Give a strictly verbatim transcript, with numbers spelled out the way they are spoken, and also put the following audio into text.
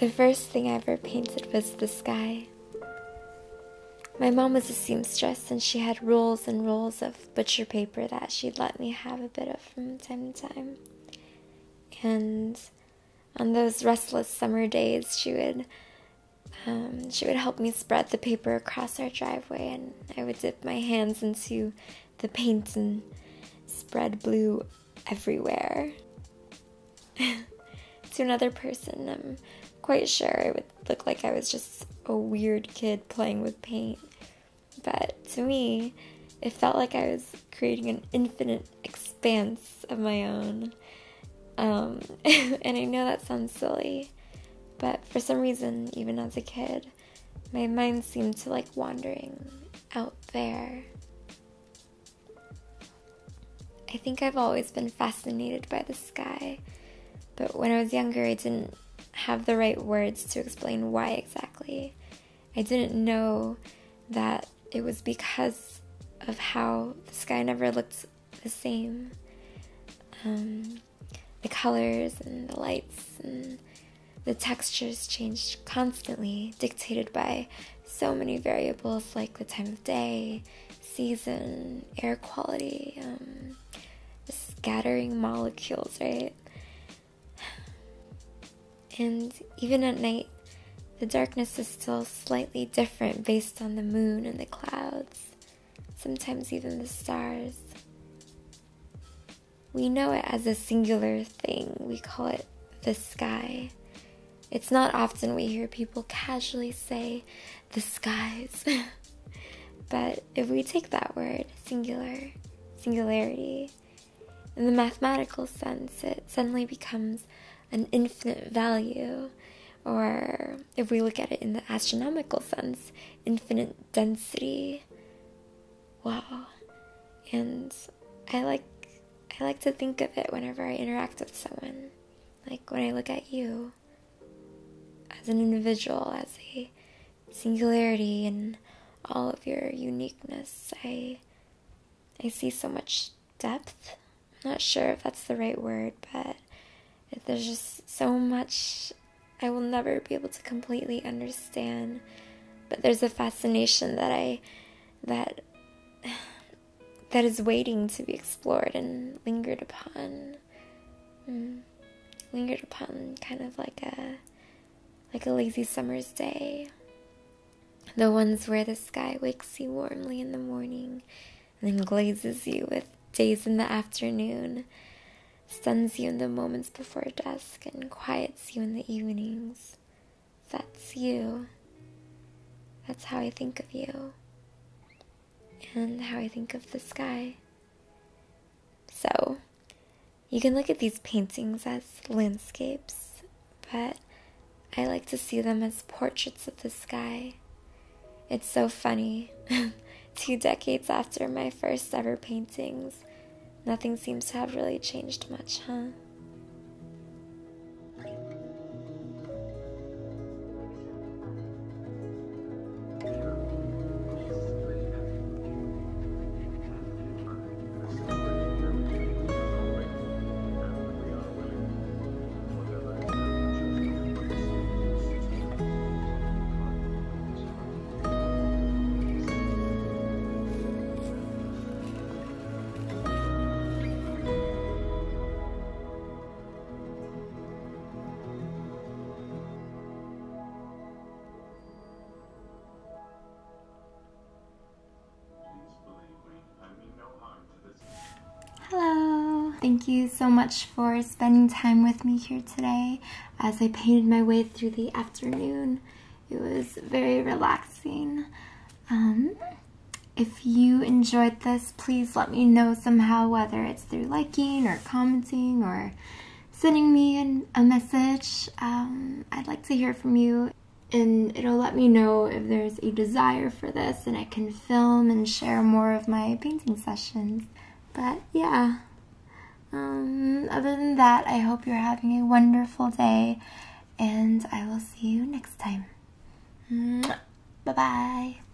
The first thing I ever painted was the sky. My mom was a seamstress, and she had rolls and rolls of butcher paper that she'd let me have a bit of from time to time. And on those restless summer days, she would um, she would help me spread the paper across our driveway, and I would dip my hands into the paint and spread blue everywhere. To another person, I'm quite sure it would look like I was just a weird kid playing with paint, but to me, it felt like I was creating an infinite expanse of my own. Um, and I know that sounds silly, but for some reason, even as a kid, my mind seemed to like wandering out there. I think I've always been fascinated by the sky, but when I was younger, I didn't have the right words to explain why exactly. I didn't know that it was because of how the sky never looked the same. Um, the colors and the lights and the textures changed constantly, dictated by so many variables like the time of day, season, air quality, um, scattering molecules, right? And even at night, the darkness is still slightly different based on the moon and the clouds, sometimes even the stars. We know it as a singular thing. We call it the sky. It's not often we hear people casually say, the skies. But if we take that word, singular, singularity, in the mathematical sense, it suddenly becomes an infinite value, or if we look at it in the astronomical sense, infinite density. Wow. And I like I like to think of it whenever I interact with someone, like when I look at you as an individual, as a singularity and all of your uniqueness. I I see so much depth. I'm not sure if that's the right word, but there's just so much I will never be able to completely understand, but there's a fascination that I that that is waiting to be explored and lingered upon, mm, lingered upon, kind of like a like a lazy summer's day, the ones where the sky wakes you warmly in the morning, and then glazes you with days in the afternoon. Stuns you in the moments before dusk and quiets you in the evenings. That's you. That's how I think of you. And how I think of the sky. So, you can look at these paintings as landscapes, but I like to see them as portraits of the sky. It's so funny. Two decades after my first ever paintings, nothing seems to have really changed much, huh? Thank you so much for spending time with me here today as I painted my way through the afternoon. It was very relaxing. Um, if you enjoyed this, please let me know somehow, whether it's through liking or commenting or sending me an, a message. Um, I'd like to hear from you, and it'll let me know if there's a desire for this and I can film and share more of my painting sessions. But yeah. Um, other than that, I hope you're having a wonderful day, and I will see you next time. Bye-bye.